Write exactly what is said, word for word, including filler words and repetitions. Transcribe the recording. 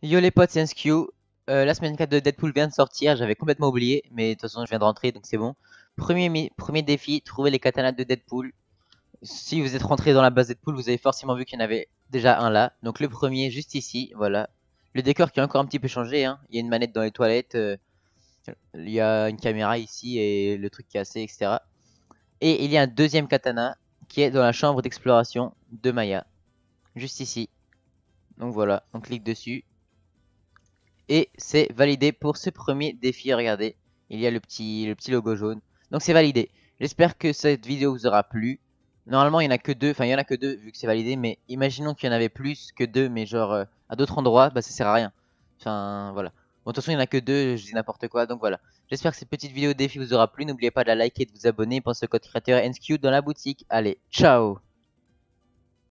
Yo les potes, c'est Endskew. Euh, la semaine quatre de Deadpool vient de sortir, j'avais complètement oublié, mais de toute façon je viens de rentrer donc c'est bon. Premier, premier défi, trouver les katanas de Deadpool. Si vous êtes rentré dans la base Deadpool, vous avez forcément vu qu'il y en avait déjà un là. Donc le premier, juste ici, voilà. Le décor qui a encore un petit peu changé, hein. Il y a une manette dans les toilettes, euh, il y a une caméra ici et le truc cassé, et cetera. Et il y a un deuxième katana qui est dans la chambre d'exploration de Maya, juste ici. Donc voilà, on clique dessus. Et c'est validé pour ce premier défi, regardez, il y a le petit, le petit logo jaune. Donc c'est validé. J'espère que cette vidéo vous aura plu. Normalement il n'y en a que deux, enfin il y en a que deux vu que c'est validé, mais imaginons qu'il y en avait plus que deux, mais genre euh, à d'autres endroits, bah ça sert à rien. Enfin voilà. Bon de toute façon il n'y en a que deux, je dis n'importe quoi, donc voilà. J'espère que cette petite vidéo défi vous aura plu, n'oubliez pas de la liker et de vous abonner. Pensez au code créateur N S Q dans la boutique. Allez, ciao!